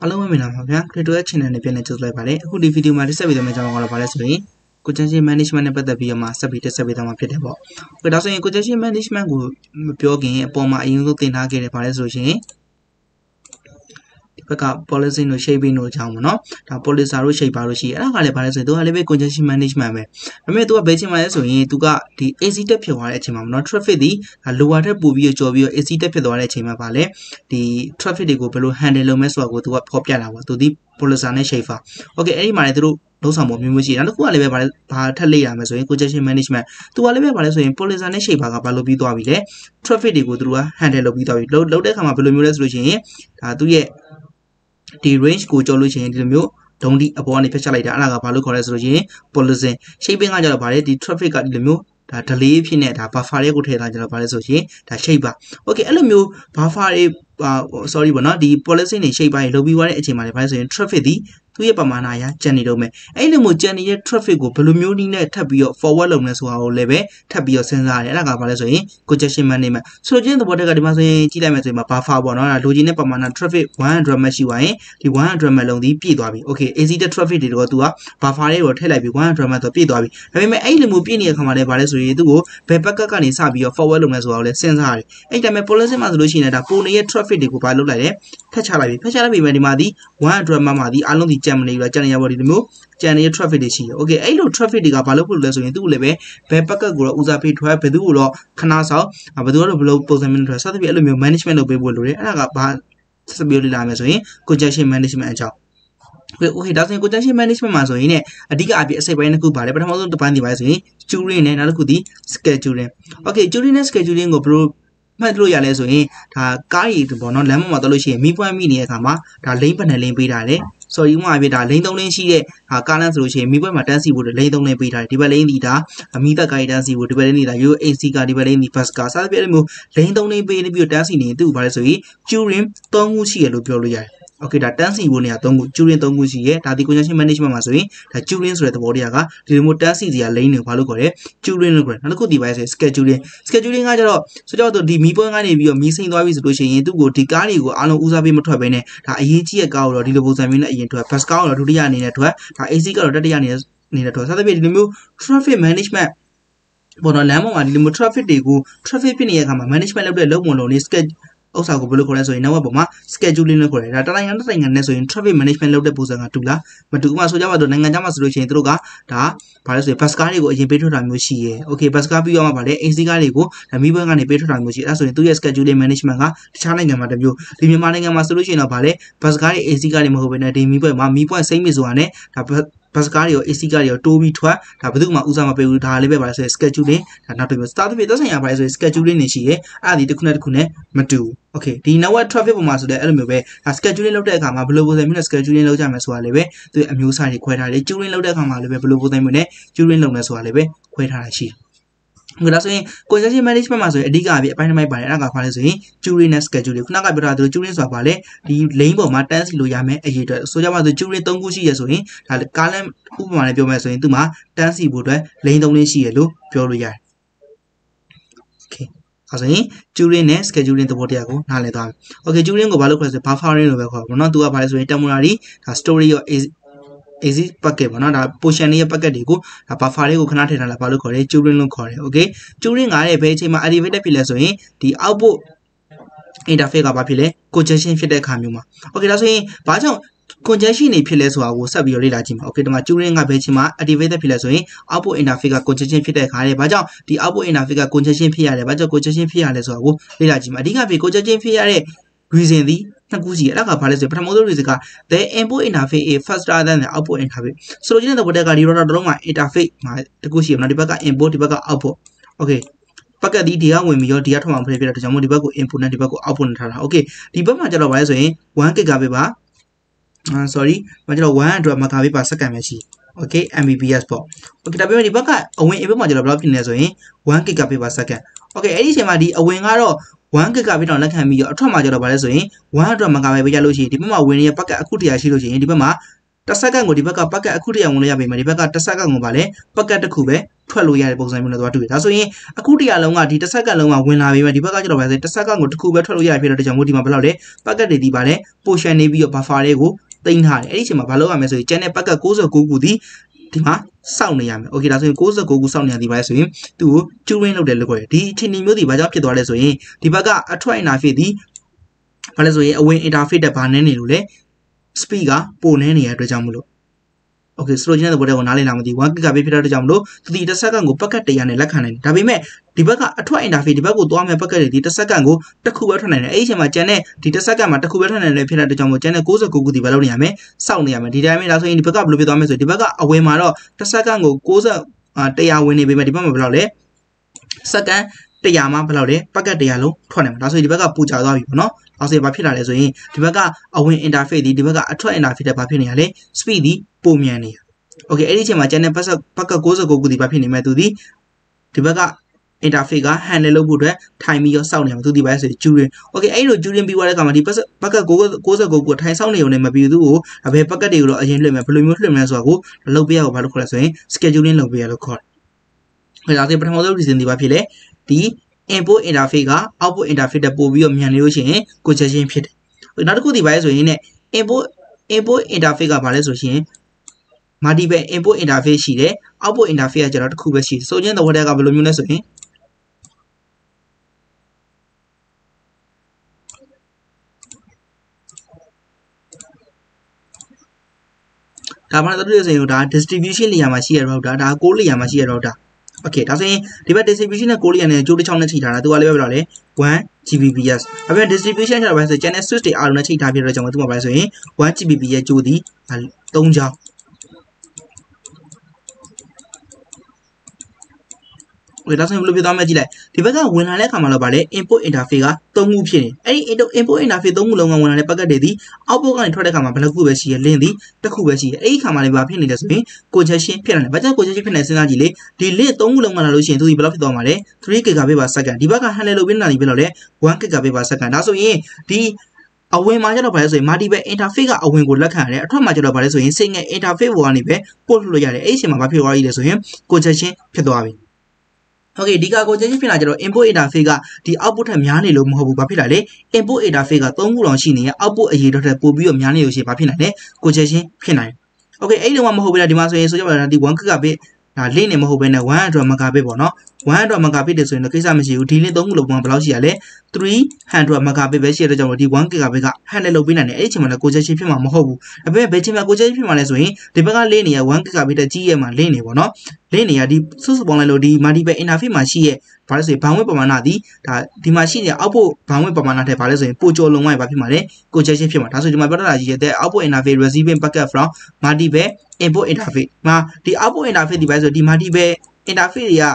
Halo minum hapnya, kedua channel ini pilih judul pare. Aku di video mari sabi dama jama kalau pare sabi. Kucasi management pada biaya masa bida sabi dama pilih debo. Kedasa yang kucasi management gu piogi poma ingin tuh tina kiri pare sushi. Peka polisi no shabi no jamu no. Ta polisi saru shabi paru shi. Era kali pare sabi tuh halibe kucasi management be. Kami tuh abis mana sushi tuh ka di esita piawal ecima no traffic di luar bubio jobio esita piawal ecima pale di traffic di gu pelu handle mes wagu tuh kopya lawa tuh di polosane shaifa. Oke, ini mana itu dosa mau memuji. Lalu kuali beberapa tali yang masuk kucing management. Tuali beberapa soal polosane shaifa kapal lebih tua bile. Traffic di gudrua handle lebih tua bile. Lalu deh kami belum mulai solusinya. Tahu ya di range kucing solusinya di demiu. Dong di apa nih pecah lagi. Anak kapal lu korek solusinya polosane. Shaifa nggak jalan balik di traffic di demiu. Dah tali pinnya dah bafari kuthera jalan balik solusinya dah shaifa. Oke, elamiu bafari sorry benar di polisi ini siapa yang lebih banyak sih malah polisi traffic di tuh ya pemana ya jadi dome. Ini mau jadi traffic gue belum nyuruhnya tapi ya forward lomnya soal lebe tapi ya senjata lah kalau polisi kucing mana mana. Soalnya tuh pada kadang masih tidak macam apa faham benar. Lalu jadi pemana traffic wah drama siwae di wah drama long di pi doabi. Oke, ini traffic di luar tua pafari roti lagi wah drama tapi doabi. Tapi memang ini mau pilih yang kemarin polisi itu gue berpakaian kali sabi ya forward lomnya soal le senjata. Ini tapi polisi masuk lusinya dah punya traffic Fede ko palu lare kachala bi mari madi one drama madi alon di jam ne la jan ya bodi demo jan ye traffic de shi okay ai lo traffic de ka palu pulu le so yin tu le be packet ko lo user pay thwa be tu ko lo khana saw ba tu lo blog posen min thwa sa tu bi ai lo management lo be bo lo de ala ka ba sabi lo la me so yin congestion management a chao okay da so yin congestion management ma so yin ne adika a bi asai bai na ku ba le pratham so tapan di bai so yin turing ne na lo ku di scheduling okay turing ne scheduling ko bro Madlo ya leso yin ta kai bono lemo matalo shi mi puan mi ni kama ta lei ban lei pi ta le sorry ma pi ta lei tong lei shi de ta kalan so shi mi puan ma tan si bu de lei tong lei pi ta di ba lei ni ta mi ta kai tan si bu di ba lei ni ta yo ac ka di ba lei ni bus ka sa pi le mo lei tong lei pi ni pi tan si ni tu ba le so yin children tong mu shi ye lo pyo lo ya Oke, datang sih ibu nih atau curin tunggu sih ya. Tadi kunci sih manajemen masukin. Tadi curin sudah terbodi agak. Di remote sih dia lain yang palu korek. Curin korek. Nanti kok device scheduling. Scheduling aja loh. Soalnya waktu di mipo nggak nih, biar missing itu habis itu sih. Itu gue dikali gue. Anu usah biar mertua bener. Tadi ini sih kau loh di luar sana ini tuh. Pas kau loh dia nih tuh. Tadi sih kalau dia nih tuh. Saat itu di mipo traffic management. Bodoh lama di mipo traffic deh gue. Traffic ini ya kama management level level mulu nih schedule. Osa ko bulu ko leso ina wa boma scheduling ko le data line data line ne so in traffic management law de posa nga tula matu ma so ja wa do nanga ja ma so lo chin tru ka da ba le so bus car ni ko ayin pe thot ta myo shi ye okay bus car pi wa ma ba le ac car ni ko da mi bwa ka ni pe thot ta myo shi a so in tu ye scheduling management ka tacha nai nga ma de myo di myanmar nai nga ma so lo chin na ba le bus car ni ac car ni ma ho be na de mi bwa ma mi bwa sai mi so ka ne da bus car yo ac car yo to bi thwa da ba tu ma usa ma pe u da le be ba le so scheduling da na to myo start pe da sai ya ba le so scheduling ni shi ye a di tikuna tikune matu Oke, di nawar traffic pemasu deh, elu mebe. Scheduling lalu deh kama belum boleh mina scheduling lalu jam eswal lebe. Tuh emu usah di kuitar deh. Scheduling lalu deh kama lebe belum boleh mina scheduling lalu eswal lebe kuitar aja. Enggak soalnya, kau jadi management masuk. Di kami apa yang main balik, nak apa soalnya scheduling dan scheduling. Kena kau berada scheduling soal balik di lain bawa matang sih lo jame aja deh. Soalnya waktu scheduling tunggu sih ya soalnya. Kalau kalian upama lebih banyak soalnya tu mah tansi bodoh lain tunggu sih ya lo jauh lo ya. Asli, curin nih, scheduling itu boleh aku, nalar itu. Oke, curin gue balik kerja, pafarin lebih kuat. Mana tuh apa itu? Itu mulai, story ya, easy pakai. Mana ada posisinya pakai di gue, pafarin gue kena terima lah balik kerja, curin lo kerja. Oke, curin ada berarti mah ada beda pilih soalnya di abu ini daftar apa pilih, kucing sih tidak kami mah. Oke, langsung pasang. Konjasi nih pilih soal gue sabi oleh lajim. Oke, dengan curing nggak beci mah, ada beda pilih soalnya. Abu Inafika konjasi pilih kali baca di Abu Inafika konjasi pilih baca konjasi pilih soal gue oleh lajim. Adikah pilih konjasi pilih reason di tanggusi ya, laga pilih soal pertama itu reason kah? The Abu Inafika first rather than Abu Inafika. Soalnya itu pada kali orang dorong mah Inafika mah tanggusi. Nanti baca Abu di baca Abu. Oke. Pakai di dia, woi mio dia tuh mampu lebih dari jamu di baca Abu nanti baca Abu ntar. Oke, di baca macam apa soalnya? Wang ke gawe bah. Sorry, macam orang dua macam apa pasal kami sih, okay, MBBS po. Okay, tapi macam ni baca, awak ini macam apa pun lepas ni, orang kekapi pasal kan. Okay, ini semua di awak engkau, orang kekapi dalam kami juga, macam apa lepas ni, orang dua macam apa berjalan sih, di mana awak ini pakai aku dia sih lepas ni, di mana tersangka ngudi pakai aku dia mulai apa, di mana pakai tersangka ngubale, pakai tak kube, ထွက်လို့ရတဲ့ပုံစံမျိုးနဲ့သွားတူတယ်ဒါဆိုရင်အခုတရားလုံးကဒီတစ်ဆက်ကလုံးကဝင်လာပြီပဲဒီဘက်ကကျတော့ပဲတစ်ဆက်ကကိုတစ်ခုပဲထွက်လို့ရပြီဖြစ်တော့ဒီကြောင့်မို့ဒီမှာဘယ်လောက်လဲ packet တွေဒီပါလဲ portion နေပြီးတော့ buffer တွေကိုတင်ထားတယ်အဲ့ဒီအချိန်မှာဘာလုပ်ရမလဲဆိုရင် channel packet 69ခုဒီမှာစောင့်နေရမယ်။ Okay ဒါဆိုရင်69ခုစောင့်နေရဒီပါလဲဆိုရင်သူ့ကို tuning လုပ်တယ်လို့ခေါ်တယ်ဒီအချိန်မျိုးတွေဘာကြောင့်ဖြစ်သွားလဲဆိုရင်ဒီဘက်ကအထွက် interface ဒီဘာလဲဆိုရင်အဝင် interface တက်ဘာနဲ့နေလို့လဲ speed ကပိုနေနေရတဲ့အတွက်ကြောင့်မို့လို့Okay ဆိုလိုချင်တဲ့ဘောတွေကိုနားလည်လာမသိဘူး 1GB ဖြစ်တဲ့အတွက်ကြောင့်မလို့ဒီတစ်စက္ကန့်ကို packet 100နဲ့လက်ခံနိုင်တယ်ဒါပေမဲ့ဒီဘက်ကအထွက် interface ဒီဘက်ကိုသွားမဲ့ packet တွေဒီတစ်စက္ကန့်ကိုတစ်ခုပဲထွက်နိုင်တယ်အဲ့ဒီအချိန်မှာ channel ဒီတစ်စက္ကန့်မှာတစ်ခုပဲထွက်နိုင်တယ်ဖြစ်တဲ့အတွက်ကြောင့်မို့ channel 69ခုဒီဘက်လောက်နေရမယ်စောင့်နေရမယ်ဒီတိုင်းပဲဒါဆိုရင်ဒီဘက်ကဘယ်လိုဖြစ်သွားမလဲဆိုဒီဘက်ကအဝင်မှာတော့တစ်စက္ကန့်ကို100ဝင်နေပြီပဲဒီဘက်မှာဘယ်လောက်လဲစက္ကန့်100မှာဘယ်လောက်လဲ packet 100လုံးထွက်နိုင်မှာဒါဆိုရင်ဒီဘက်ကပူချသွားပြီပေါ့နော်အဲ့ဆိုဘာဖြစ်လာလဲဆိုရင်ဒီဘက်ကအဝင် interface ဒီဘက်ကအထွက် interface တက်ဘာဖြစ်နေရလဲ speed ဒီပုံမြန်နေရ Okay အဲ့ဒီအချိန်မှာ channel packet 69ခုဒီဘာဖြစ်နေမဲ့သူဒီဘက်က interface က handle လုပ်ဖို့အတွက် time ပြီးတော့စောင့်နေမှာသူဒီဘက်ဆိုရင် tuning Okay အဲ့ဒီလို tuning ပြီးသွားတဲ့အခါမှာဒီ packet 69ကို time စောင့်နေုံနဲ့မပြီးသူ့ကိုဘယ် packet တွေကိုတော့အရင်လွှင့်မယ်ဘယ်လိုမျိုးလွှင့်မလဲဆိုတာကိုလုပ်ပြရအောင်ဘာလို့ခေါ်လဲဆိုရင် scheduling လုပ်ပြရလို့ခေါ်တယ်ဒါဆိုပထမဆုံး reason ဒီဘာဖြစ်လဲဒီ input interface က output interface တက်ပို့ပြီးတော့မြန်နေလို့ရှိရင်ကိုချက်ချင်းဖြစ်တယ်နောက်တစ်ခုဒီဘက်ဆိုရင် input interface ကဘာလဲဆိုရှင် multiple input interface ရှိတယ် output interface ကကျွန်တော်တစ်ခုပဲရှိဆိုချင်းသဘောတရားကဘယ်လိုမျိုးလဲဆိုရင်ဒါမှမဟုတ်ဆိုရင်ဒါ distribution layer မှာရှိရ router ဒါ core layer မှာရှိရ router Okay ဒါဆိုရင်ဒီဘက် distribution နဲ့ core layer နဲ့ကြိုးတစ်ချောင်းနဲ့ချိန်ထားတာသူကလည်းပဲပြောလဲ 1Gbps ဒါပေမဲ့ distribution ထားတာပဲဆို channel switch တွေအားလုံးနဲ့ချိန်ထားပြတော့ကျွန်တော်သူကပါလဲဆိုရင် 1Gbps ရဲ့ကြိုးသည်3ချောင်းOkay ဒါဆိုရင်ဘယ်လိုဖြစ်သွားမလဲကြည့်လိုက်ဒီဘက်ကဝင်လာတဲ့အခါမှာတော့ဗာလဲ input interface က3ခုဖြစ်နေအဲ့ဒီ input interface 3ခုလုံးကဝင်လာတဲ့ packet တွေဒီ output ကနေထွက်တဲ့အခါမှာဘယ်နှခုပဲရှိရ link ဒီတစ်ခုပဲရှိရအဲ့ဒီအခါမှာလည်းဗာဖြစ်နေတယ်ဆိုရင် congestion ဖြစ်နေတယ်ဘာကြောင့် congestion ဖြစ်နေစဉ်းစားကြည့်လေဒီ link 3ခုလုံးကလာလို့ရှိရင်သူဒီဘယ်လောက်ဖြစ်သွားမှာလဲ 3 GB/s ဒီဘက်က handle လုပ်ပြီးနေတာဒီဘယ်လောက်လဲ 1 GB/s ဒါဆိုရင်ဒီအဝင်မှာကျတော့ဗာလဲဆိုရင် multiple interface ကအဝင်ကိုလက်ခံရတယ်အထွက်မှာကျတော့ဗာလဲဆိုရင် single interface ပေါ်ကနေပဲ port လုပ်ရတယ်အဲ့ဒီအချိန်မှာဗာဖြစ်သွားရည်လဲဆိုရင် congestion ဖြစ်သွားပြီOkay ဒီကကိုကြည့်ချင်းဖြစ်လာကြတော့ input interface ကဒီ output ထက်များနေလို့မဟုတ်ဘူးဘာဖြစ်လာလဲ input interface က3ခုလောက်ရှိနေရ output အရေအတွက်ထက်ပိုပြီးတော့များနေလို့ရှိရင်ဘာဖြစ်နိုင်လဲကိုကြည့်ချင်းဖြစ်နိုင် Okay အဲ့ဒီလောက်မဟုတ်ဘူးလားဒီမှာဆိုရင်ဆိုကြပါလားဒီ 1GB ဒါ link နဲ့မဟုတ်ဘဲနဲ့ 100MB ပေါ့နော် 100MB တည်းဆိုရင်တော့ကိစ္စမရှိဘူးဒီ link 3ခုလောက်ဘယ်လောက်ရှိရလဲ 300MB ပဲရှိရတဲ့ကြောင့်ဒီ 1GB က handle လုပ်ပေးနိုင်တယ်အဲ့ဒီအချိန်မှာလည်းကိုကြည့်ချင်းဖြစ်မှာမဟုတ်ဘူးဒါပေမဲ့ဘယ်ချိန်မှာကိုကြည့်ချင်းဖြစ်မှာလဲဆိုရင်ဒီဘက်က link နေရ 1GB တက်ကြီးရမှာ link နေပေါ့နော်လင်းနေရဒီစုစုပေါင်းလိုက်လို့ဒီ multiple interface မှာရှိရဲ့ဘာလဲဆိုရင် bandwidth ပမာဏသည်ဒါဒီမှာရှိနေတဲ့ output bandwidth ပမာဏထက်ဘာလဲဆိုရင်ပိုကျော်လွန်သွားရင်ဘာဖြစ်မှာလဲ congestion ဖြစ်မှာဒါဆိုဒီမှာပြောတာကြီးရဲ့ output interface receiving packet from multiple input interface မှာဒီ output interface ဒီဘာလဲဆိုဒီ multiple interface တွေက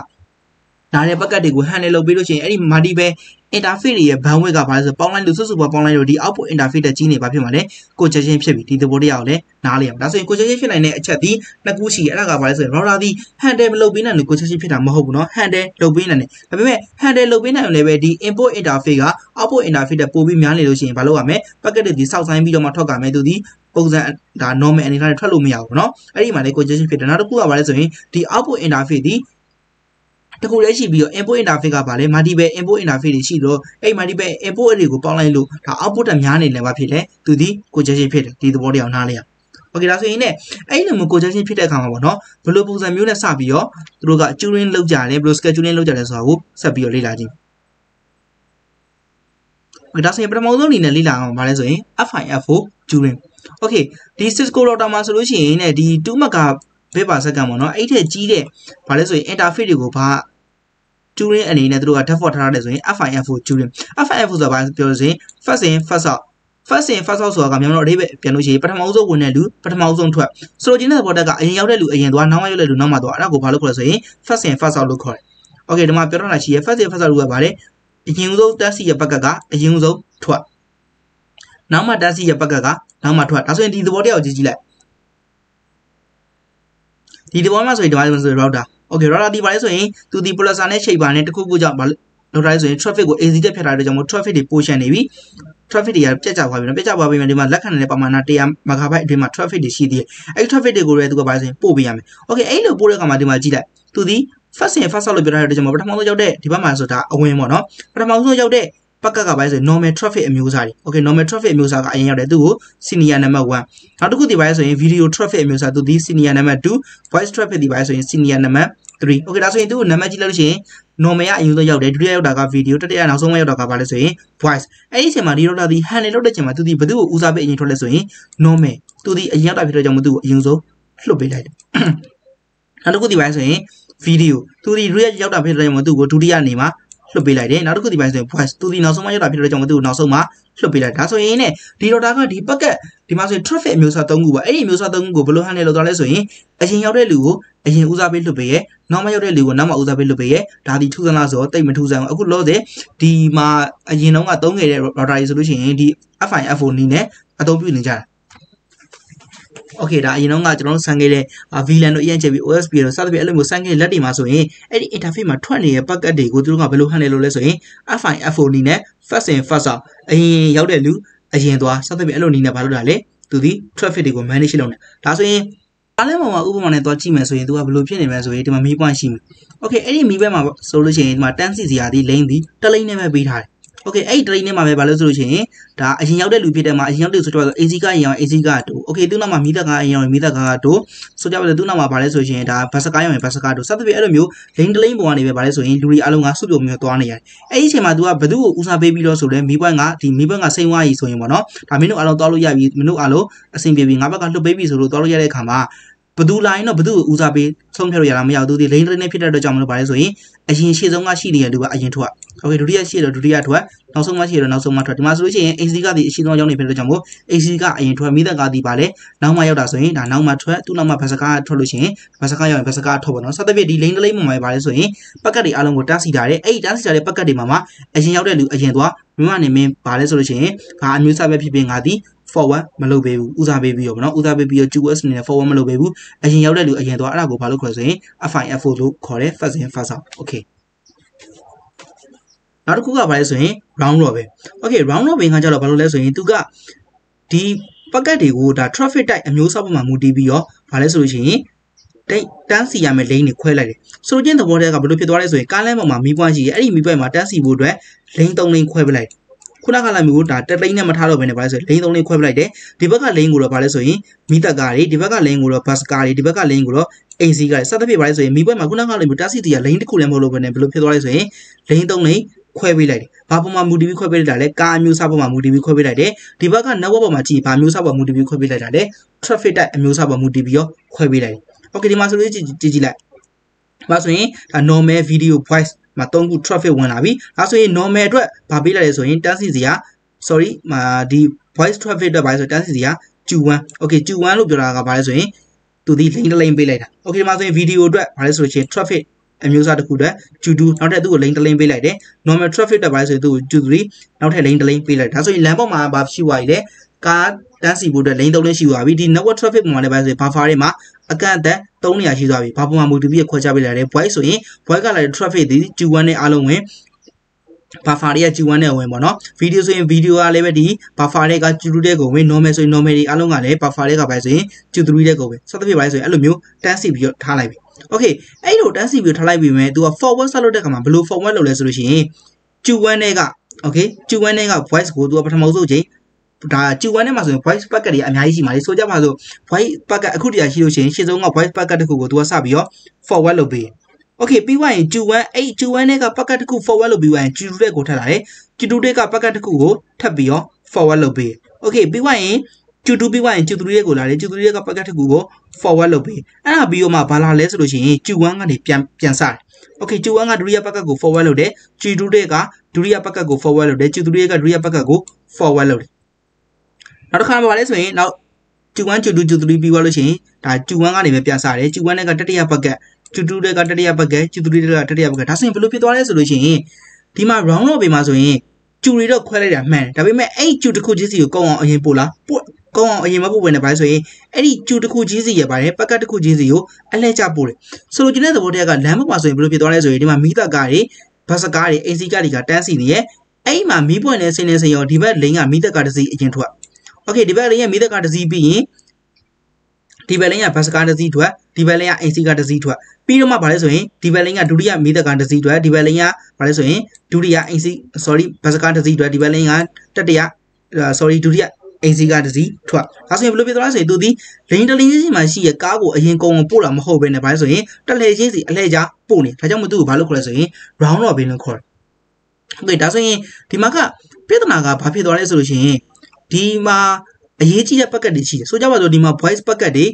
နားတဲ့ packet တွေကို handle လုပ်ပြီးလို့ရှိရင်အဲ့ဒီ multiple interface တွေရဲ့ bandwidth ကဘာလဲဆိုပေါင်းလိုက်လို့စုစုပေါင်းလိုက်လို့ဒီ output interface တက်ကြီးနေဘာဖြစ်မှာလဲ congestion ဖြစ်ပြီဒီသဘောတရားကိုလည်းနားလည်ရအောင်ဒါဆိုရင် congestion ဖြစ်နိုင်တဲ့အချက်ဒီနှစ်ခုရှိတယ်အဲ့ဒါကဘာလဲဆိုရင် router ဒီ handle မလုပ်ပေးနိုင်လို့ congestion ဖြစ်တာမဟုတ်ဘူးเนาะ handle လုပ်ပေးနိုင်တယ်ဒါပေမဲ့ handle လုပ်ပေးနိုင်အောင်လည်းပဲဒီ input interface က output interface တက်ပိုပြီးများနေလို့ရှိရင်ဘာလုပ်ရမလဲ packet တွေဒီစောက်ဆိုင်းပြီးတော့မှထွက်ကြမယ်သူဒီပုံစံဒါ normal အနေနဲ့ထွက်လို့မရဘူးเนาะအဲ့ဒီမှာလည်း congestion ဖြစ်တယ်နောက်တစ်ခုကဘာလဲဆိုရင်ဒီ output interface ဒီတကူလည်းရှိပြီးတော့ input interface ကပါလဲ multiple input interface တွေရှိတော့အဲ့ multiple input တွေကိုပေါင်းလိုက်လို့ဒါ output တက်များနေလဲဘာဖြစ်လဲသူဒီ congestion ဖြစ်တယ်ဒီသဘောတရားကိုနားလည်ရအောင် Okay ဒါဆိုရင်ねအဲ့ဒီလိုမျိုး congestion ဖြစ်တဲ့အခါမှာပေါ့နော်ဘယ်လိုပုံစံမျိုးနဲ့စပြီးတော့သူတို့က tuning လုပ်ကြတယ်ဘယ်လို scheduling လုပ်ကြတယ်ဆိုတာကိုဆက်ပြီးတော့လေ့လာကြည့် Okay ဒါဆိုရင်ပထမဆုံးအနေနဲ့လေ့လာအောင်ပါလဲဆိုရင် FIFO tuning Okay ဒီ Cisco router မှာဆိုလို့ရှိရင်ねဒီ 2MB/s ပေါ့နော်အဲ့ထက်ကြီးတဲ့ဘာလဲဆိုရင် interface တွေကိုဘာtuning အနေနဲ့တို့က default ထားရတယ်ဆိုရင် FIFO tuning FIFO ဆိုတာဘာပြောလို့ဆိုရင် first in first out ဆိုတာကမြန်မာတော့အဓိပ္ပာယ်ပြန်လို့ရှိရင်ပထမဆုံးဝင်တဲ့လူပထမဆုံးထွက်ဆိုလိုချင်တဲ့သဘောတက်ကအရင်ရောက်တဲ့လူအရင်သွားနောက်မှရောက်တဲ့လူနောက်မှသွားအဲ့ဒါကိုဘာလို့ခေါ်လဲဆိုရင် first in first out လို့ခေါ်တယ် Okay ဒီမှာပြောထားတာရှိရ first in first out လို့ကဘာလဲအရင်ဆုံးတက်စီရဘက်ကအရင်ဆုံးထွက်နောက်မှတက်စီရဘက်ကနောက်မှထွက်ဒါဆိုရင်ဒီသဘောတက်ကိုကြည့်ကြည့်လိုက်ဒီသဘောမှာဆိုရင်ဒီမှာဆိုရင် router Okay router ဒီပါလဲဆိုရင်သူဒီ pulsar နဲ့ချိန်ပါနဲ့တစ်ခုခုကြောင့်ဘာလို့လဲဆိုရင် traffic ကို AC တက်ဖြတ်ထားတဲ့ကြောင့်မို့ traffic တွေ portion နေပြီ traffic တွေကပြတ်ကျသွားပြီနော်ပြတ်ကျသွားပြီမှဒီမှာလက်ခံတဲ့ပမာဏ 100MB အတွင်းမှာ traffic တွေရှိသေးတယ်အဲ့ traffic တွေကိုလည်းသူကဘာလဲဆိုရင်ပို့ပေးရမယ် Okay အဲ့လိုပို့တဲ့အခါမှာဒီမှာကြည့်လိုက်သူဒီ First fasa lebih rendah jam berapa mau jauh deh, di bawah masuk dah, aku mau no, berapa mau jauh deh, pakai kabai sih, nomor traffic musari, oke nomor traffic musari ayahnya ada tuh, sini ya nama gua, ada tuh di bawah sih, video traffic musari tuh di sini ya nama 2, voice traffic di bawah sih, sini ya nama 3, oke langsung itu nama jila lu sih, nomor ya itu jauh deh, dia udah video, tadi ada langsung aja udah kabar sih, voice, ini sih mah dia udah di handle udah cuma tuh di betul, usah be ini tulis sih, nomor, tuh di ayahnya udah video jam tuh, yang so, lu beda aja. Naruku di bahasa ini video, turi ruya jauh tapi dari zaman tuh turi ani mah lebih lagi. Naruku di bahasa ini puas, turi langsung aja tapi dari zaman tuh langsung mah lebih lagi. Langsung ini di roda dipakai di masa traffic musa tunggu bah, ini musa tunggu belum hanya roda langsung ini. Asin yaudah lu, asin usah beli lebih ya, nama yaudah lu, nama usah beli lebih ya. Tadi tuh kan langsung, tapi mentu zaman aku lo deh di mah asin nongga tunggu ya roda itu solusinya di apa ya phone ini atau pilih cara. Oke, dah ini nggak terlalu sanggih deh. Vilan itu yang jadi USB itu satu biar lebih sanggih lagi masuk ini. Ini interface macam ni ya, pakai deh. Kau tu nggak perlu handle lagi ini. Apa yang iPhone ini? Fasa fasa. Ini yaudah lu. Ini tu ah satu biar lu ni nak baru dah le. Tu di traffic itu mana sih lorang. Tapi ini kalau mama ubu mana tu cima masuk ini tu ah belum cina masuk ini tu mami pun cima. Oke, ini mimi mama solusi ini macam tensi jadi lain di. Terlain ini mah bihar. Oke, ini tadi ini mami balas solusinya. Dah, ini yang udah lupa deh, ini yang udah sudah balas. Easy kah itu. Oke, itu nama mida kah itu. Soalnya pada itu nama balas solusinya. Dah, pasca kah itu. Satu biar lu, lain bukan ini balas solusinya. Duri alung asal jom itu ane ya. Ini cuma dua, betul usah baby lo sudah. Miba nggak semua itu yang mana. Tapi nu alung talu ya, nu alung asing baby nggak bakal baby suruh talu ya lekama. Betul lain no betul usah baby. Soalnya lu jalan mau itu di lain pita ada jam lu balas solusinya. Ini siapa nggak sih dia dua, ini tua. Oke, duria tua, langsung masih ada, langsung matra. Dimasuk sih, SDK di sini orang yang perlu jamu, SDK yang tua mida kah di balik, nama yang dasar ini, dan nama tua tu nama bahasa kah terlalu sih, bahasa kah yang bahasa kah terbunuh. Satu biar di lain lain memakai balik sih, pakai di alam kita sejarah, sejarah pakai di mama, asin yang udah asin tua, memang ini balik solusinya, kan misal berpipi ngadi, forward melubebu, usah bebi ya, mana usah bebi ya juga sebenarnya forward melubebu, asin yang udah asin tua, lagu balik sih, apa yang foto kore fasa, oke. Lalu kuga apa lesuhin round robin. Oke, round robin kan jalan baru lesuhin itu ga di pakai diu da traffic type yang nyusah pemahamu di bio apa lesuhin tansi yang melain di kuala deh. Soalnya itu boleh kabel itu apa lesuhin kalau memahami panji, ini miba yang tansi bodoh lain tong lain kuala deh. Kuna kalau miba da terlainnya matalo bener apa lesuhin lain tong lain kuala deh. Di pakai lain gula apa lesuhin mita kari, di pakai lain gula pas kari, di pakai lain gula AC kari. Satu tapi apa lesuhin miba yang kuna kalau miba tansi dia lain di kuala molo bener belum itu apa lesuhin lain tong lain kue bilai, papa mamu dibi kue bilai dale, kamu sapa mamu dibi kue bilai dale, di bagan nawa pama ci, kamu sapa mamu dibi kue bilai dale, traffic dale, kamu sapa mamu dibi yo kue bilai. Oke, dimasuk jijilai, maksudnya, nomor video voice, matongku traffic wanabi, maksudnya nomor dua, papi dale soalnya tansi dia, sorry, di voice traffic dale pakai tansi dia, cuan, oke cuan lu bilang apa pakai soalnya, tu di lain bilai dah. Oke, maksudnya video dua pakai soalnya traffic. Amusah tu kuda, judu, nanti tu lain terlain pelai deh. Normal traffic dah pakai tu juduri, nanti lain terlain pelai. Dah so ini lampu mah bab siwai deh. Kat dan si budak lain tahu ni siwai. Di nawa traffic mana pakai pafari mah akan ada tahu ni siwai. Papu mah mudi biar kuasa pelai deh. Boy so ini boy kalau traffic di juan ni alung eh. Pafari juan ni alung mana? Video so ini video alebe di pafari kat judu deh kau. Normal so ini normal di alung alai pafari kat pakai so ini juduri deh kau. So tapi pakai so ini alumiu dan si biar thalai. Oke, ayo tansi biar thalai biar dua forward selalu dek mana, belum forward lalu solusi. Cuan nega voice kau dua pertama tu je. Dah cuan nega masuk voice pakai dia, amai si mari soja masuk voice pakai aku dia solusi. Sejauh ngah voice pakai dek kau dua sabio forward lebih. Oke, biway cuan nega pakai dek kau forward lebih biway cudude kau thalai, cudude kau pakai dek kau thabio forward lebih. Oke, biway. Cudu biwai cuduria golare cuduria kapaga tegugo forward lobe. Ana bio ma bala le sulu shin cuwan ga ni pyan sa. Oke, cuwan ga duria pakka go forward lode, cudude ga duria pakka go forward lode, cuduria ga duria pakka go forward lode. Naw kha ma bala le soyin naw cuwan cudu cuduri biwa lo shin da cuwan ga ni be pyan sa de, cuwan ne ga tatiya pakka, cudude ga tatiya pakka, cuduri ga tatiya pakka. Da soyin belu phit twa le sulu shin di ma round lobe ma soyin curi lo khwae lai da man. Da pai mae ai cu tikhu ji si go kaung aw ayin po la. Kau yang mampu menebar soalnya, ini cuti kujizi ya barang, pakai tu kujizi yo, alai capur. So jenis tu boleh agak lama masuk belum kita orang soalnya, ni mami tak kari, pasal kari, AC kari kat tensi ni ya, ini mami pun nasi yang dibayar lagi mami tak kari si ajen tua. Okay, dibayar lagi mami tak kari si bi, dibayar lagi pasal kari si tua, Dibelanya AC ka dasi dua. Piroma bale soe dibelanya duria mida ka dasi dua. Dibelanya bale soe duria AC sorry basaka dasi dua. Dibelanya tetia sorry duria AC ka dasi dua. Kaso yang belum itu langsung itu di lenda lenda masih ya kago yang kong pula mau benda bale soe terleja si leja puni. Leja mutu bale kula soe round robin kula. Oke, dasarnya di maka petanaga papi doanya solusinya di ma ayeci ya pakai di sini. Soalnya waktu di ma voice pakai di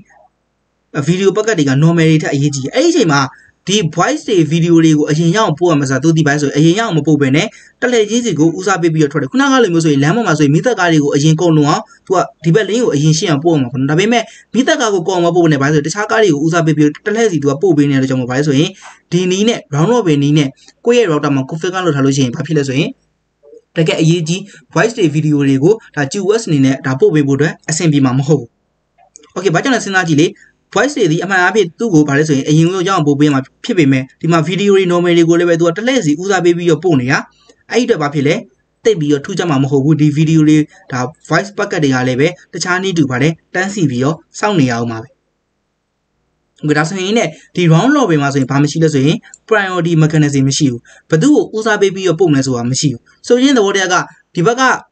video pakai di kan nomor itu ayeci. Ayeci ma di voice di video lego ayenya mau buat masa tuh di bahasa ayenya mau buat bener. Terlebih ayeci go usah beli biar terus. Karena kalau misalnya lama masuk mita kali go ayen kau nuah tuh tiba lagi ayeci yang buat makan. Tapi mita kau kau mau buat bener bahasa. Terus kali go usah beli terlebih itu buat bener terus mau bahasa ini di nene rano benine. Kau ya rata mau kufekan lo terlalu sih. Papi terus. Lagi ayeci voice di video lego. Tapi us nene rapo beboda SMP mamau. Oke, baca nasi nanti le. Voice di ama api tugu pada soe ayeng lo jang bobe ma pibe me di ma video di nomor di gole betua telesi uza baby yo pone ya aida papi le tebi yo tuja ma mohogu di video di ta voice pakai di halebe te chani du pada tansi video sound ya uma be ngura soe ini di round lo be ma soe pamisi le soe priority mechanism misi u betu uza baby yo pone soa misi u so yin the word ya ga di baka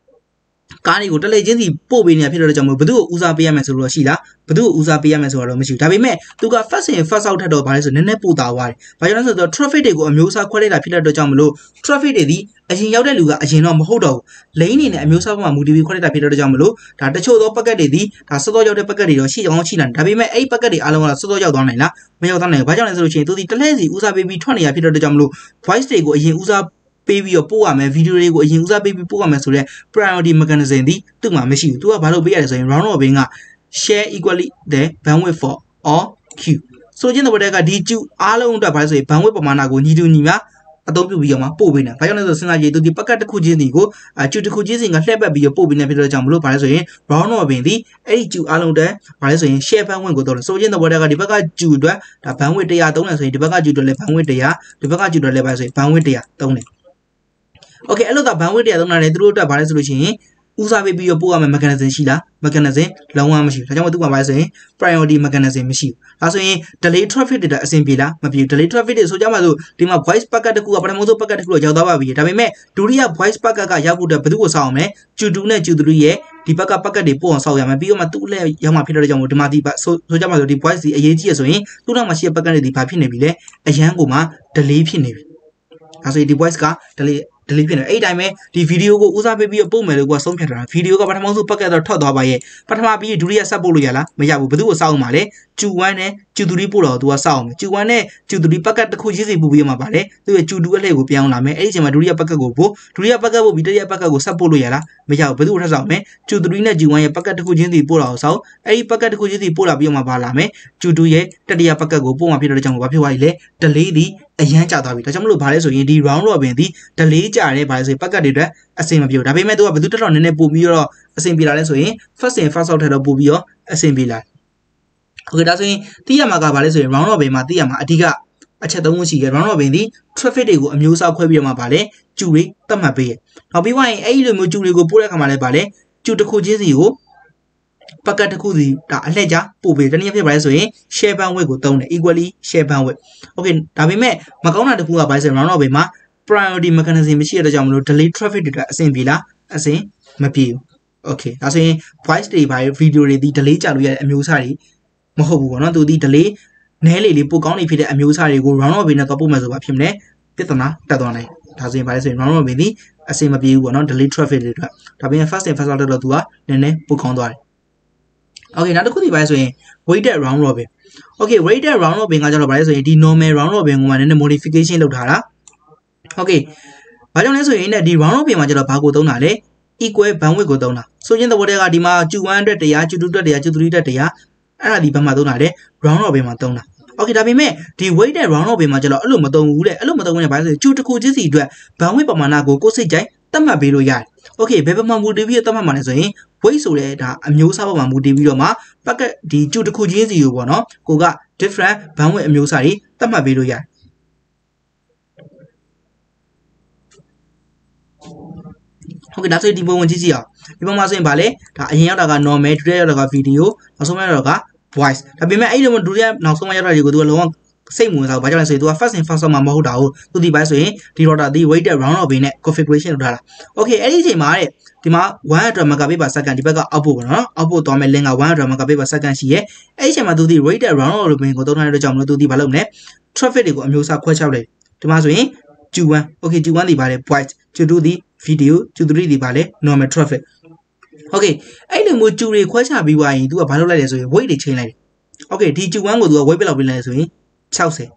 kali udah lagi jadi pobinya pilih orang jamu betul usaha biaya mesuruh sila betul usaha biaya mesuruh orang mesu tapi tuga fase fase out ada pada sana nenek putar awal pada sana tuh traffic dego ambil usaha kualita pilih orang jamu lo traffic di asin yaudah juga asin orang mau tahu lain ini ambil usaha mau mudibi kualita pilih orang jamu lo ada coba pakai di rasa tuh yaudah pakai di rosi jangan cilan tapi ini pakai di alam rasa tuh yaudah nailah menjauhkan nailah pada sana tuh itu di terlebih usaha baby tuan ya pilih orang jamu lo fase dego asin usaha baby yo puwa me video lego yin uza baby puwa me sore priority mechanism di tu ma meshi tu ga ba lo bei ya so yin round robin ga share equally the bandwidth for all queue so jin the word ga di queue a lone twat ba so bandwidth pamana ko ni tu ni ma atau pi bi yo ma po bei na ba yaw na so sin sa ji tu di packet takku jin ni ko queue takku jin sin ga hlep pat bi yo po bei na phit lo chang mo lo ba so yin round robin di ai queue a lone twat ba so yin share bandwidth ko twat so jin the word ga di ba ka queue twat da bandwidth 130 so yin di ba ka queue twat le bandwidth 100 di ba ka queue twat le ba so yin bandwidth 130 Oke, elo ta bandwidth 130 သူတို့အတွက်ဘာလဲဆိုလို့ရှိရင်ဦးစားပေးပြီးတော့ပို့ရမယ့် mechanism ရှိလား mechanism လုံးဝမရှိဘူး။ဒါကြောင့်သူကဘာလဲဆိုရင် priority mechanism မရှိဘူး။ဒါဆိုရင် delay traffic တွေအဆင်ပြေလားမပြေဘူး။ delay traffic တွေဆိုကြမှာဆိုဒီမှာ voice packet တစ်ခုကပထမဆုံး packet တစ်ခုတော့ရောက်သွားပါပြီ။ဒါပေမဲ့ဒုတိယ voice packet ကရောက်ဖို့အတွက်ဘယ်သူ့ကိုစောင့်အောင်လဲ။ Q2 နဲ့ Q3 ရဲ့ဒီဘက်က packet တွေပို့အောင်စောင့်ရမယ်။ပြီးတော့မှသူ့အလဲရောက်မှဖြစ်တဲ့ကြောင့်ဒီမှာဒီဆိုကြမှာဆိုဒီ voice ဒီအရေးကြီးရဆိုရင်သူ့နောက်မှာရှိတဲ့ packet တွေဒီဘာဖြစ်နေပြီလဲ။အရန်ကိုမှ delay ဖြစ်နေပြီ။ဒါဆိုဒီ voice က delay Delivery ini, time di video go usah baby yo pun melakukan sombong video go pertama masuk pakai terus dua bayi, pertama bayi duri asap bolu ya lah, menjadi betul saum malai, cuannya cuduri pulau dua saum, cuannya cuduri pakai terkujisi bubi yang malai, tuh cuduri lagi go piang lama, ini cuma duri pakai go bidadari pakai go asap bolu ya lah, menjadi betul udah saum, cuduri na cuannya pakai terkujisi pulau saum, ini pakai terkujisi pulau yang malai, cuduri tadi pakai go pun mampir dari jam berapa wajile, terlebih Ayah cakap tapi, tapi mulu bahasa ini di round lo bendi, terlebih cakap bahasa pakai di dua SMP biar. Tapi memang tu apa betul terlalu nenek bumi lo SMP lah soalnya first and first out ada bumi lo SMP lah. Okey dah soalnya tiada maka bahasa round lo bendi mati ama tiga. Acha tahu sih round lo bendi traffic itu ambil usaha kau biar mah bahasa curi tambah biar. Tapi wah ini lo mesti curi kau pura kamar bahasa curi kujis itu. Pakai takku di tak leja pubi dan yang kita bahas soalnya share bandwidth itu tahun equally share bandwidth. Okey, tapi maka orang ada punya bahasa mana apa mah priority mechanism mesti ada jamu delay traffic itu asing bila asing mapiu. Okey, asing voice di bahaya video di delay jalu ya amusari mahubu orang tu di delay nelayan di pukau ni pada amusari go orang apa nak kapu masuk apa ni petana tadonai. Asing bahasa orang apa ni asing mapiu orang delay traffic itu. Tapi first and first ada dua nenek pukau dua. Oke, nanti aku dibahas soalnya weighted round robin. Oke, weighted round robin aja lo bahas soalnya di nomor round robin kemarin ada modifikasi lo utara. Oke, bacaan soalnya ini di round robin aja lo bahagu tau nale, equal bandwidth tau nale. Soalnya itu boleh ada mah cuan ada ya, cudu ada ya, cudu tidak ada ya, ada di bawah tau nale round robin tau nale. Oke, tapi di weighted round robin aja lo alu matang punya bahas soalnya cudu kujis itu bandwidth pemana aku kosih jai tambah belu ya. Oke, bebek mampu dewi tambah mana soalnya. Woi sore dah amyusa bawa mudi video mah pakai di judul kujian sih juga no, koga different bangun amyusa ini tambah video ya. Oke, dah soal di bawah macam ni ya, di bawah macam ni balik, dah yang ada kan nomor, ada kan video, asal mana ada kan price. Tapi memang ini mau dulu ya langsung aja dari kedua lawang. Saya mau tahu baca langsung itu apa sih fasa mama mau tahu. Tuh di bawah sini di roda di weight round of ini configuration udah lah. Oke, ini sih mana? Di mana one drama kapi bahasa kan di bawah abu kan? Abu tuh ambil lengan one drama kapi bahasa kan sih ya. Ini sih mah tuh di weight round of ini kau tahu nanti jamu tuh di bawah ini traffic itu ambil sah kuasa boleh. Di mana sih? Juan, oke juan di bawah price, jodoh di video, jodoh di bawah normal traffic. Oke, ini mau curi kuasa biwa itu apa lo lagi sih? Weight di sini lagi. Oke, di juan gua tuh weight berapa lagi sih? 60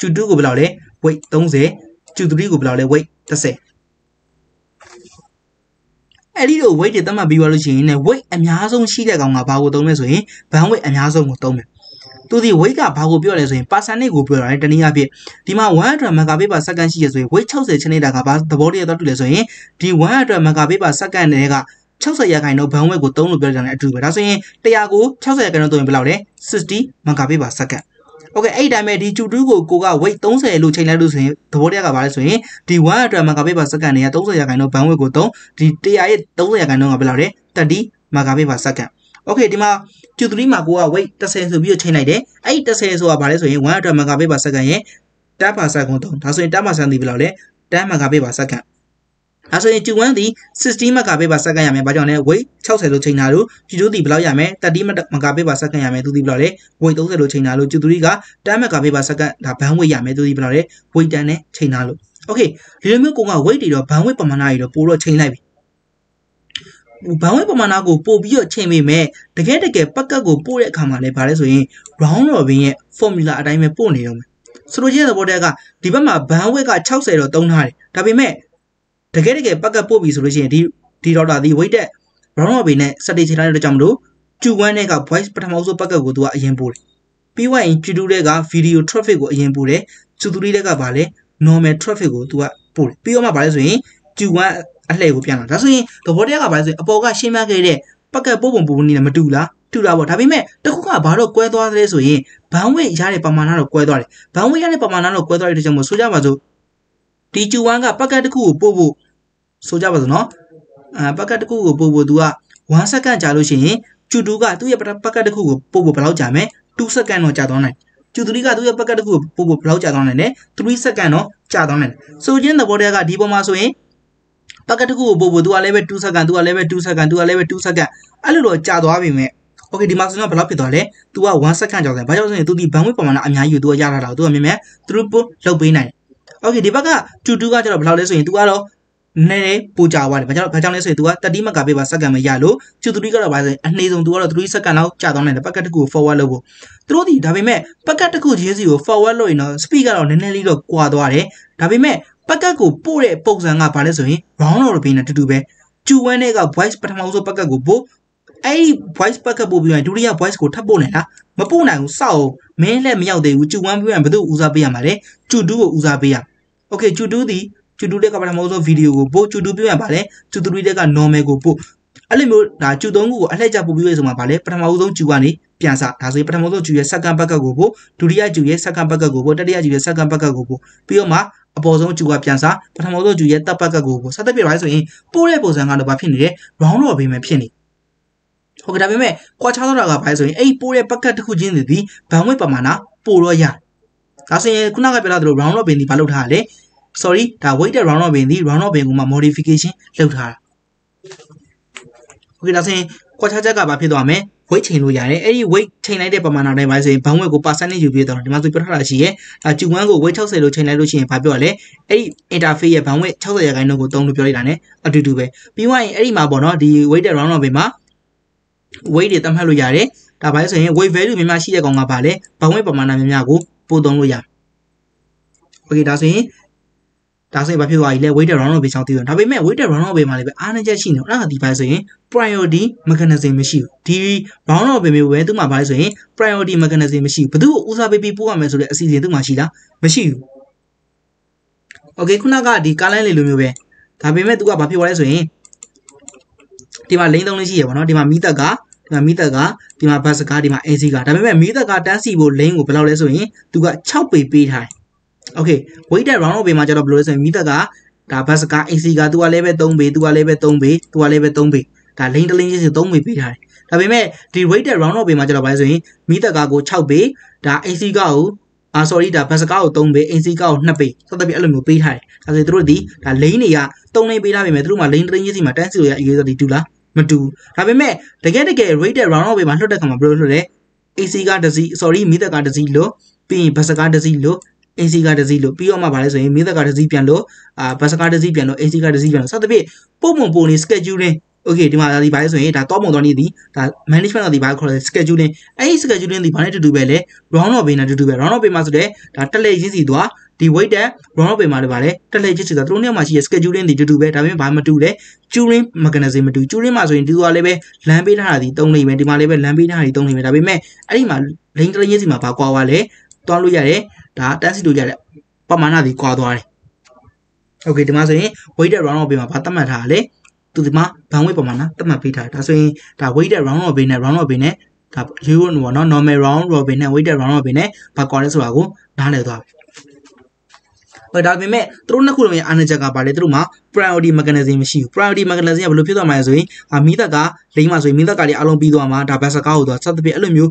Cudu gue bilang oleh weight 30 Cudu gue bilang oleh weight 30 Ini tuh weight itu mah biwa lu sini weight amyasong sih dia kalau nggak bawa tuh nih sih bang weight amyasong gue tuh nih tuh di weight nggak bawa biwa sih pasannya gue biwa nih dan ini apa di mana wajar mereka bebas kan sih sih weight 60 cendera nggak bawa tebal dia tuh sih di wajar mereka bebas kan mereka 60 ya kan no bang weight gue tuh lu biwa jangan itu berarti sih dia gue 60 ya kan tuh yang bilang oleh 60 mereka bebas kan. Oke, ini dah mesti cuci gua kuga weight 30 lu cina lu sih, terboleh apa balik sih? Di mana drama kapi bahasa kan ya 30 ya kan, bangwe gotong di tiap 30 ya kan, nggak bela deh. Tadi makapi bahasa kan. Oke, di mana cuci mah gua weight 30 lebih cina deh. Ini 30 apa balik sih? Mana drama kapi bahasa kan ya? Dah bahasa gotong, langsung dah bahasa di bela deh. Dah makapi bahasa kan. Langsung cuci di sistem makapi bahasa kan ya, macam mana weight 60 lu cina lu cuci di bela ya, tadi makapi bahasa kan ya, tu di bela deh. Woi tuh selalu China lo jujur juga, tapi kami bahasa kan dapat woi yang itu dibilang woi jane China lo. Oke, di dalam kau nggak woi di dalam woi pemana itu pulau China bi. Woi pemana aku pulau China bi, dekat pakai aku pulau kamera pada soalnya round robin formula ada yang pulau ni om. Selanjutnya boleh kah? Di bawah woi kah cakap saya datang hari, tapi dekat pakai pulau selanjutnya di roda di woi dek round robin sedih China itu jam dua. Cuman mereka voice pertama usul pakai gua yang boleh. Pihwa yang cudu mereka video traffic gua yang boleh, cudu mereka balik normal traffic gua boleh. Pihwa mah balik sini, cuman ada yang piangan. Tapi tu boleh mereka balik sini. Apa orang siapa kerja pakai bobon ni nama tu lah. Tapi mereka tu kan baru kau itu ada sini. Bangwe jadi pemanan kau itu ada. Bangwe jadi pemanan kau itu ada macam suja macam. Di cuman kan pakai aku bobo suja macam no. Pakai aku bobo dua. Wansa kan jalur sini. Cudu ka tu ya pakai dekuk bobo pelau jamai, 2 seconds no jatuh nai. Cudu ka tu ya pakai dekuk bobo pelau jatuh nai deh, 3 seconds no jatuh nai. So jadi boleh ka di bawah masuk ini, pakai dekuk bobo 2 level 2 seconds, alu lo jatuh abi me. Oke di masuknya pelau itu ale, 2 1 second jatuh. Baca tu di bangun pemana amnya itu 2 jalan tu amnya me, terus lebih nai. Oke di bawah cudu ka jatuh pelau lesu itu alo. Nene puja awal, macam ni saya tua. Tadi mak kami bahasa kami jalo, cuturi kalau bahasa ane itu tua, cuturi sekarang cakap nene pakai dekuk forward logo. Terus di tapi pakai dekuk jersey forward logo ini, speaker logo nene lilo kuat awal. Tapi pakai dekuk pura poksa ngah pada sini, round orang pina tutu be. Cuman eka voice pertama usul pakai dekuk bo, ai voice pakai bo biar dunia voice kota bo nela, mampu nai usau, mele mejau deh, cuman biar betul usapia male, cudu usapia. Oke cudu di. Cudu dia kapan mau tu video gue, bo cudu biu yang balik, cudu dia kan nomor gue bo. Alam itu, dah cudu gue, alam jauh biu semua balik. Pertama mau tu cuan ni biasa, tapi pertama mau tu cuye sakam pakai gue bo, duriya cuye sakam pakai gue bo, duriya cuye sakam pakai gue bo. Biu mah apa orang cuan biasa, pertama mau tu cuye tak pakai gue bo. Satu biar saya, boleh boleh orang ada bapian ni, orang luar biar pian ni. Okey, tapi kuat cakap orang biar saya, boleh pakai tu kucing ni, bangun pemana, boleh ya. Tapi kuna kau biar tu orang luar biar ni balu dah le. Sorry, dah wait dah round of band gua modification lakukan. Okey, dah sini kuasa jaga bapi doa me wait change lu jari. Ini wait change ni deh pemana deh macam bangun gua pasan ni juga dah. Macam tu perhara sih. Nah, cuma gua wait cakap selu change lu sih bapi oleh. Ini interface ya bangun cakap ya kan gua tunggu pilih dah ni. Aduh tu be. Biar ini mabono di wait dah round of band mah wait deh tambah lu jari. Dah baca sini wait value memang sih jaga ngah balik bangun pemana memang aku potong lu jari. Okey, dah sini. Tapi bapak itu aja, waiter orang lebih cantik tu. Tapi waiter orang lebih malu. Anak jadi sini, orang tiba sini priority makan nasi mesir. Di orang lebih mewah itu makan sini priority makan nasi mesir. Betul, usah baby bukan mesir, asli itu masih dah mesir. Okey, kau nak di kalangan lelu mewah. Tapi tu bapak itu sini, di mana lain dong sih ya, mana di mana mita ga, di mana bahasa ga, di mana esi ga. Tapi mita ga dan si boleh lain, kalau lelu sini tu ga cakap baby dah. Oke, waiter round B macam apa? Saya minta kah? Tapi sekarang isi kah? Dua level 3B, dua level 3B, dua level 3B. Dah lain-lain je sih 3B dah. tapi me di waiter round up ma jalo ba so yin meter ka ko 6 pe da ac ka ko sorry da bus ka ko 3 pe ac ka ko 2 pe sat pi ai lo myo pei thai da so through di da lane ni ya 3 lane pei la pi me through ma lane train yin si ma tan si lo ya ai so di tu la ma tu da pi me de ke waiter round up ma hlot da ka ma bro hlot de ac ka dasi sorry meter ka dasi lo pi bus ka dasi lo ac ka dasi lo pi yo ma ba le so yin meter ka dasi pian lo bus ka dasi pian lo ac ka dasi pian lo sat pi pom pom pom ni schedule oke, di mana di bahasa ini, tato mau tanya di, manajemen di bahasa kalau scheduling, scheduling di mana itu dua beli, rono bina itu dua, rono bima sudah, data agency dua, di waiter, rono bima ada balik, data agency satu, ini masih scheduling di itu dua, tapi bahasa itu deh, curing makanya sih itu, curing masuk itu dua lebih, lambi dah di, tong lebih di mana lebih, lambi dah di, tong lebih, tapi me, ini mah, link lainnya sih mah pakai awal deh, tuan lu jadi, data sih dua jadi, pemana di kau tuan, oke, di bahasa ini, waiter rono bima pertama ada balik. Tuh di mana bangun pemana teman pita, tapi tak waiter round robin nya, tak hero warna nomor round robin nya waiter round robin nya, pakai orang suara aku dah lewat apa. Padahal memang terus nak kurang yang aneh jaga pada terus mah priority mechanism sih, priority mechanism belum pita macam soi, amita ka lima soi, amita kali alom pita mah dah biasa kau tu, satu tapi alom you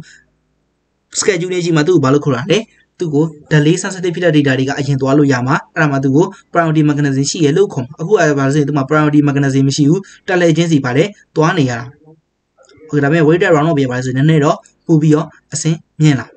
schedule ni sih mah tu balu kurang deh. Tugu dalih sangat sedih dari ka agen tua lu yama ramah tugu priority magazine sih ya lu kom aku ada bahasa itu mah priority magazine sih u tali agensi pale tuan ya oke ramai waiter rono biar bahasa nenek lo kubio asin nyela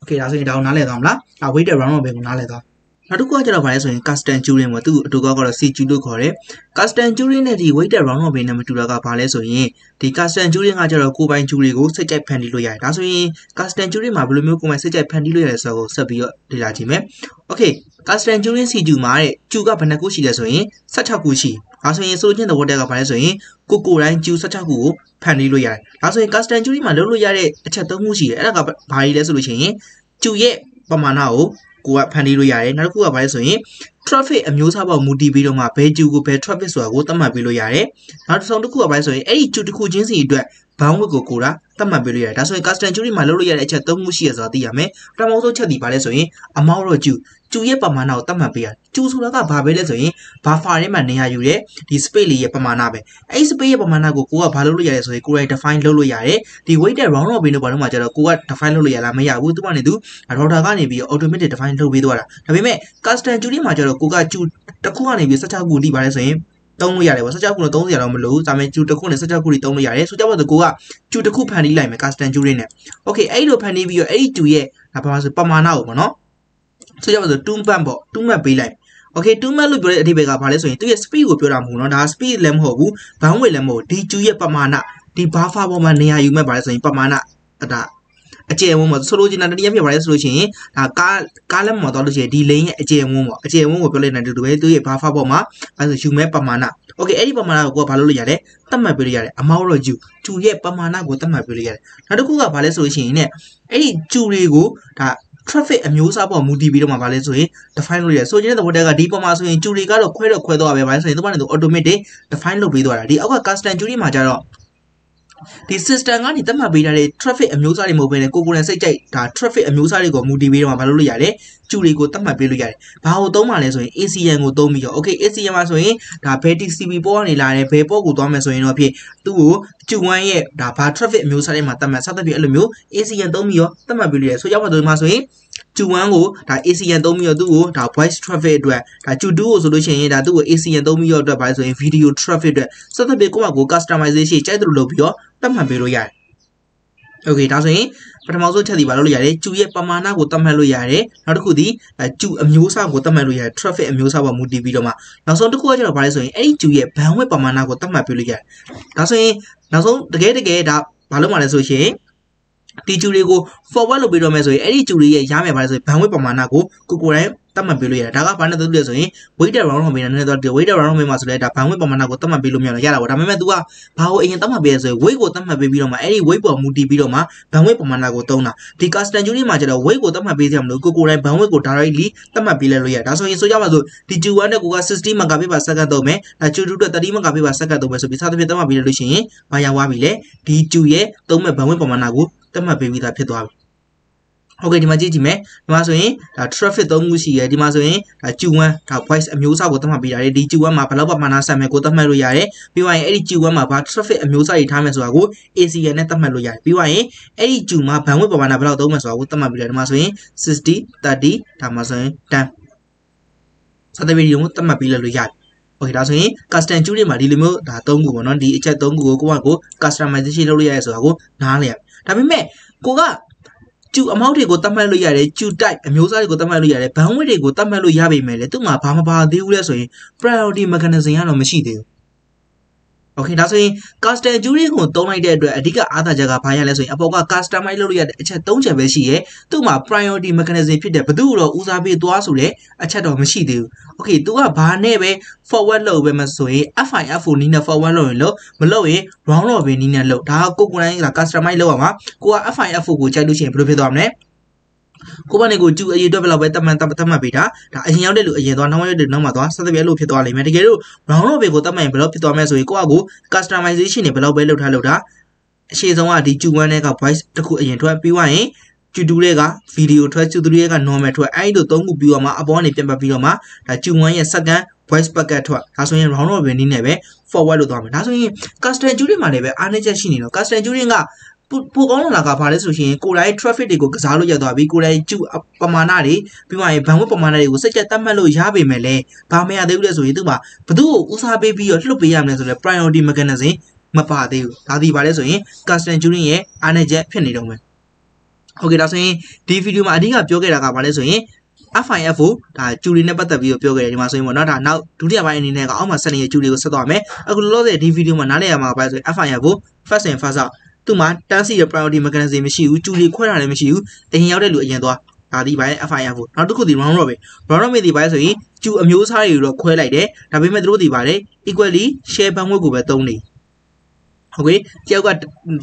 oke langsung kita nale dong lah waiter rono biar nale dong nah tugu aja lah bahasa ini custom curing waktu tugu kalau si cudu kore custom curing nih di waiter rono biar nama tuga ka pale so ini di custom curing aja lah kubain curing gue sejak pendi lu ya langsung ini custom curing mah belum aku masih sejak pendi lu ya so sebio dilajime oke custom curing si cuma juga benar kuci ya so ini saja kuci langsung ini seluruhnya udah udah kapan so ini kukuran cuci saja kuku pendi lu ya langsung ini custom curing mah lu ya deh aja tuh kuci ada kapan hari ya seluruhnya cuci pemanau kuat pendi lu ya deh naku apa ya so ini traffic amyusa bawa mudi biru ma beju gu pe traffic suara gu teman biru yare harus song duku apa so eri cu duku jinsi idwe bangu gu kura teman biru yare daso ikas dan curi malu yare echa tong musi ya zati yame ramau to cha di pale so ini amau ro ju cu ye pamana o teman biar cu sulaka babele so ini bafare mane ya yure di speli ye pamana be ei speli ye pamana gu kuwa balu yare so kura define lulu yare di waiter round robin no baru ma jara kuwa define lulu yare lame ya gu tu mane tu roda ka ni bi automatic define lulu bi dora tapi me kas dan curi ma jara kuka cu takua nih biasa cakap gudi pada saya tahu nggak ya lewat saja aku nonton ya lalu sampai cu takua nih saja aku di tahu nggak ya sudah waktu gua cu takua panik lah mereka stand jurinya oke ayo panik video ayo cuye apa maksud pemanau mana sudah waktu tumpang bo tumpang bilang oke tumpang lu boleh dibaca pada saya itu ya speed gua pura muna dah speed lem hobu bangun lem hobu di cuye pemana di bahasa pemanai ayu me pada saya pemana ada Acemu mau solusi nanti dia punya solusi nah kalau mau tahu sih delay acemu mau pilih nanti dua itu ya bahasa poma atau cuma pemana oke ini pemana gua palu lihat deh teman pilih ya amau loju cuye pemana gua teman pilih ya nanti gua paling solusi ini curi gua nah traffic amyusa bawa mudi biru ma paling solusi define lo ya soalnya tuh udah gak di pemasukin curi kalau kue doa bebas itu mana tuh automatic define lo biru ada di awal custom curi macam lo di sistem kan itu mah beda deh traffic amyusa di mobilnya kukuran saja dah traffic amyusa di gua mudi biru ma paling ya deh curi gua teman biru ya deh bahwa tuh mana soalnya AC yang gua tuh mija oke AC yang maksudnya dah peti CB boleh lari pepo gua tuh maksudnya napi tuh cuma ya dah bah traffic amyusa di mata masa tapi alumio AC yang tuh mija teman biru ya soalnya tuh maksudnya cuma gua dah AC yang tuh mija tuh dah voice traffic dua dah cudu solusinya dah tuh AC yang tuh mija dah bahasa video traffic dua setelah beku aku customization cai dulu lebih teman biru ya, oke, langsung pertama itu cari balu ya deh, cuye pemana gua teman lu ya deh, lalu kudi, cuy amyusa gua teman lu ya, traffic amyusa bawa mudi biru mah, langsung tuh gua aja lo paling soalnya, cuye bangun pemana gua teman biru ya, langsung deket dah balu mana soalnya, di cuye gua forward lu biru mah soalnya, cuye ya me paling soalnya bangun pemana gua kurang teman biru ya, dah kapan itu dia soalnya, waiter orang hobi nanti tuh waiter orang hobi masuk dah bangun pemana gua teman biru mah, ya lah, udah memang tua, bahwa ingin teman biru soalnya, woi gua teman biru mah, woi gua mudi biru mah, bangun pemana gua tahu nah, di custom juri mah jadi woi gua teman biru yang lu, gua kurang bangun gua taruh di teman biru ya, dah soalnya soalnya masuk, di jualan gua sistem mengkapi bahasa kata me, nah cuy udah tadi mengkapi bahasa kata me, sebisa tapi teman biru soalnya, banyak wabile, di cuy ya, tahu me bangun pemana gua, teman biru tapi tuh Oke, di mana jime, di mana soalnya, traffic dong gusi ya, di mana soalnya, jiwa, price amyusa gotong habi yare, di jiwa ma palapa mana sama gotong melu yare, biwaye eri jiwa ma pa traffic amyusa di tame soaku, esi yane tame melu yare, biwaye eri jiwa bangun pemana palau dong masoaku tame melu yare, masoalnya, sisti tadi tama soalnya, tam, sate beri dong tame melu yare. Oke, langsung ini, custom curi mari limo, dah tunggu konon di icat tunggu goku, customization lalu ya soaku, nah lihat, tapi me, koga. Chu amau de gotam melu yare chu dai amyusa de gotam melu yare banwe de gotam melu yabe mele tu ma ba ma ba de u le so yin priority mechanism ya lo mashi de. Oke, da so yin custom jury ko tong lai de atwet adika atha ja ga ba ya le so yin apaw ka customize lalu ya de achat 3 chat be shi ye tu ma priority mechanism phit de bdu lo usa be twa so de achat do mashi de. Oke, tu ka ba ne be forward lo be ma so yin FIFO ni na forward lo yin lo ma lo yin round lo be ni na lo da ko ko nai la customize lo ma ko ka FIFO ko chat lo chin bdu phit twa ma ne. Kuba nego ju ayi double labe taman taman taman beda, da ayi nyau de lu ayi doan nawe de nang ma doan sate be lu phi doan le me de geru, rong lo be go taman be lo phi doan me so yi kuba go customization ne be lo be lu tha lu da, shi song a di ju wan ne ka voice de ku ayi twat pi wan yin, ju du le ka video twat, ju du le ka normal twat, ayi do tong ku pi wa ma abon ne pyan pa pi wa ma, da ju wan ye second voice packet twat, da so yin rong lo be ni ne be forward lu doan ma, da so yin custom ju de ma le be a ne chat shi ni lo, custom ju de ka Pukong laka pare sushi kurai traffic di kuk salu jadwa bi kurai cu pamanari piwai bangun pamanari usai jatan melu jabe mele pame ade ule sushi tuba betul usaha baby yo tulu piyam le sule priority mechanism mapa ade tadi pare sushi custom juring ye ane je pini dong men. Oke, da sushi di video ma adi ka pyo ke laka pare sushi FIFO da juring ne pata bi yo pyo ke di ma sushi mo no da nau dutiya bai ni ne ka au ma sat ne juring ko sat twa me aku lo de di video ma na le ya ma pare sushi FIFO first and first out Tuma tansi ya priority mechanism shi u chu li khwara le ma shi u ayin yau de lu ayin twa da di bai FIFO nau tukku di round robe round me di bai so yin chu amyusa ri lo khwai lai de da bai me tu lo di ba de equally share ban wet ko ba tong ni. Oke, tiau ka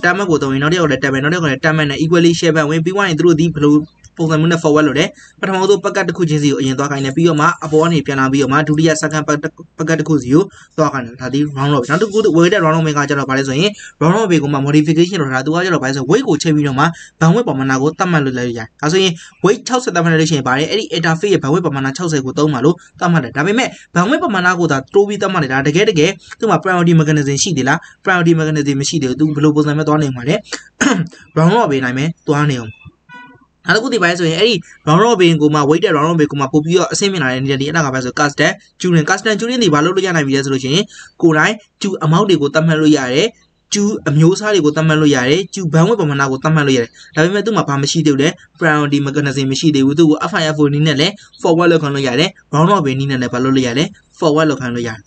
tam ko tong yin nau de ko le tam me nau de ko le tam me na equally share ban win pi wan yin tu lo di blo pongsan mu na forward lo de pathama tu packet tukku chin si ko ayin twa kain ne pi yo ma abon ni pyan na pi yo ma dutiya second packet tukku si yo twa kain da di round robe nau tukku we de round robe ka ja lo ba le so yin round robe ko ma modification lo da tu ka ja lo ba le so weight ko chei pi lo ma ban wet pamana ko tat mat lo lai ya da so yin weight 60 tat mat lo shin ba de ai interface ye ban wet pamana 60 ko tong ma lo tat mat da da bai me ban wet pamana ko da throw pi tat mat da takae tu ma priority mechanism shi de la priority mechanism ဒီမရှိသေးဘူးသူဘယ်လိုပုံစံမျိုးသွားနေမှာလဲ Chu amyusa di kota melu yare, chu bangun pemana kota melu yare, tapi metu ma pam shi deule, brown di magana zemi shi deule tu FIFO ni nele, forward lo kan lo yare, brown lo be ni nele palo lo yare, forward lo kan lo yare.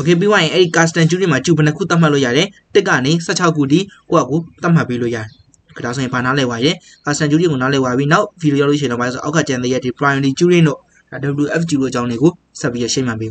Oke, biwain eri custom jury ma chu bana ku tat mat lo yare, tika ni 16 ku di ku aku tat mat pi lo yare. Kada so yin ba na lai wa ye, custom jury ko na lai wa bi nau video lo shin lo ba so auk ka jan de ye di primary jury no, WFG lo jaung ni ku sab bi ye shin ma bi.